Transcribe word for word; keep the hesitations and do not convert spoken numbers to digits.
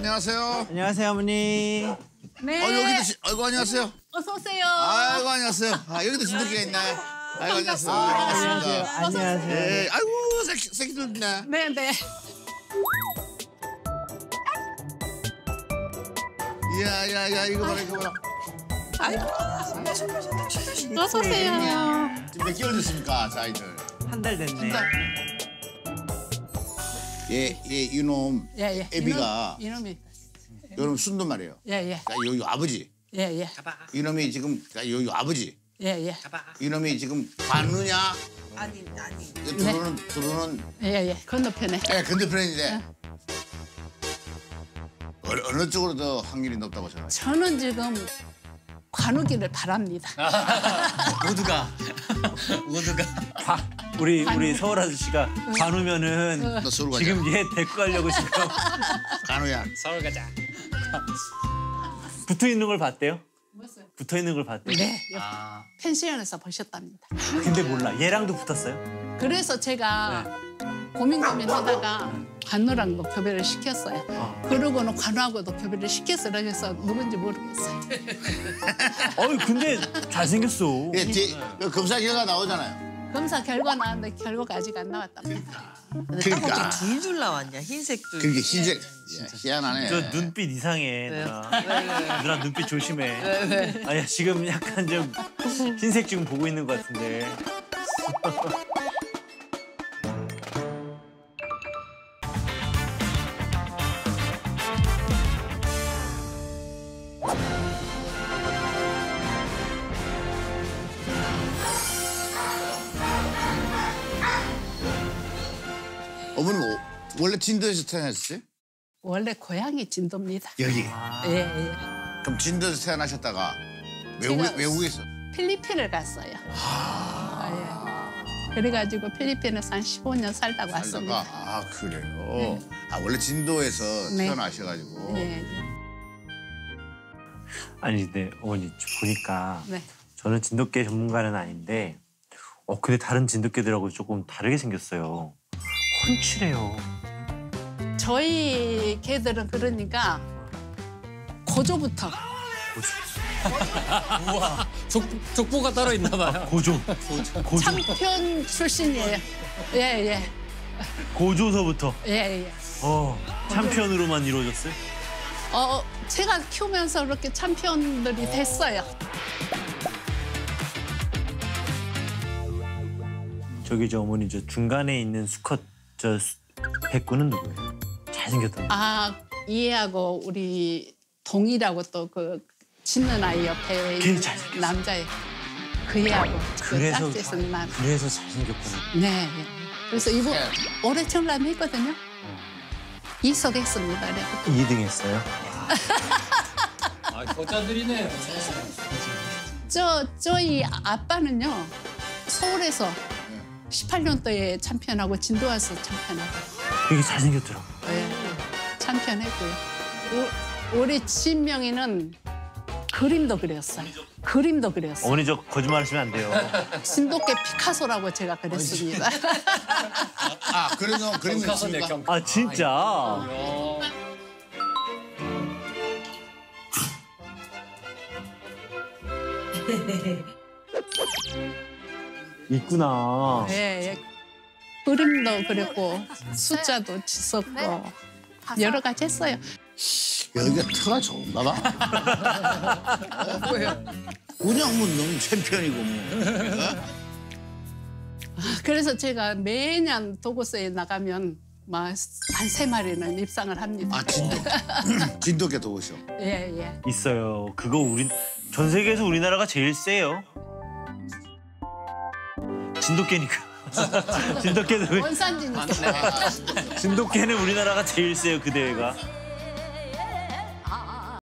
안녕하세요. 안녕하세요, 어머니. 네. 어, 여기도 지, 아이고 안녕하세요. 어서 오세요. 아이고 안녕하세요. 아, 여기도 진돗개가 있네. 아이고 안녕하세요. 아, 안녕하세요. 아, 안녕하세요. 네. 아이고 새끼 새끼들 있네. 네, 네. 이야, 야, 야, 이거 봐라, 이거 봐라. 아이고. 어서 오세요. 지금 몇 개월 됐습니까, 자, 아이들? 한 달 됐네. 한 달. 예, 예, 이놈 예, 예. 애비가 이놈, 이놈이 이놈 순도 말이에요. 예예. 예. 그러니까 요 아버지. 예예. 예. 이놈이 지금 그러니까 요 아버지. 예예. 예. 이놈이 지금 관우냐? 아니 아니. 들어오는 네. 들어오는. 예예. 건너편에. 예, 건너편인데 어. 어느, 어느 쪽으로 더 확률이 높다고 생각해요? 저는 지금 관우기를 바랍니다. 우두가 우두가. 우리 우리 서울 아저씨가 관우면은 지금 얘 데리고 가려고 지금 관우야 서울 가자 붙어 있는 걸 봤대요? 뭐였어요? 붙어 있는 걸 봤대요? 네. 아. 펜션에서 보셨답니다. 근데 몰라 얘랑도 붙었어요? 그래서 제가 네. 고민 고민하다가 관우랑도 교배를 시켰어요. 어. 그러고는 관우하고도 교배를 시켰어요. 그래서 누군지 모르겠어요. 어이 근데 잘 생겼어. 예, 제, 검사 결과 나오잖아요. 검사 결과 나왔는데 결과가 아직 안 나왔답니다. 근데 딱 어떻게 두 줄 나왔냐, 흰색 줄. 그게 흰색, 희한하네. 저 눈빛 이상해, 네. 누나. 네, 네. 누나 눈빛 조심해. 네, 네. 아야 지금 약간 좀 흰색 지금 보고 있는 것 같은데. 어머니 원래 진도에서 태어났어요? 원래 고향이 진도입니다. 여기? 아 예, 예. 그럼 진도에서 태어나셨다가 외국, 외국에서? 필리핀을 갔어요. 아, 아 예. 그래가지고 필리핀에서 한 십오 년 살다가 왔습니다. 아, 그래요? 네. 아, 원래 진도에서 네. 태어나셔가지고. 네. 아니, 근데 어머니 보니까 네. 저는 진돗개 전문가는 아닌데 어 근데 다른 진돗개들하고 조금 다르게 생겼어요. 훔치래요. 저희 개들은 그러니까 고조부터. 고조. 우와, 족, 족보가 따로 있나 봐요. 아, 고조. 고조. 창편 출신이에요. 예예. 예. 고조서부터. 예예. 예. 어, 참편으로만 이루어졌어요? 어, 제가 키우면서 그렇게 참편들이 어. 됐어요. 저기 저 어머니 저 중간에 있는 수컷 저 백구는 누구예요? 잘생겼던데. 아 이해하고 우리 동이라고 또 그 짖는 아이 옆에 남자애 그 애하고 그래서 그 잘, 그래서 잘생겼구나. 네. 그래서 이거 네. 올해 청라면 했거든요. 이 석 했습니다. 네. 이 등 했어요? 아 겨자들이네. 저 저희 아빠는요 서울에서. 십팔 년도에 참편하고 진도 와서 참편하고. 되게 잘생겼더라고. 네, 참편했고요. 오, 우리 진명이는 그림도 그렸어요. 그림도 그렸어요. 어머니 저 거짓말 하시면 안 돼요. 진돗개 피카소라고 제가 그렸습니다. 아, 그래서 그림을 그렸습니까? 아, 진짜? 아, 있구나. 네, 예. 그림도 그렸고 숫자도 짓었고 네. 여러 가지 했어요. 여기가 터가 좋은가 봐. 어, 왜요? 그냥 뭐 너무 챔피언이고 뭐. 그래서 제가 매년 도고서에 나가면 막 한 세 마리는 입상을 합니다. 아, 진돗 진돗개 도고서. 예, 예. 있어요. 그거 우리 전 세계에서 우리나라가 제일 세요. 진돗개니까. 진돗개는 원산 진돗개. 진돗개는 우리나라가 제일 세요, 그 대회가.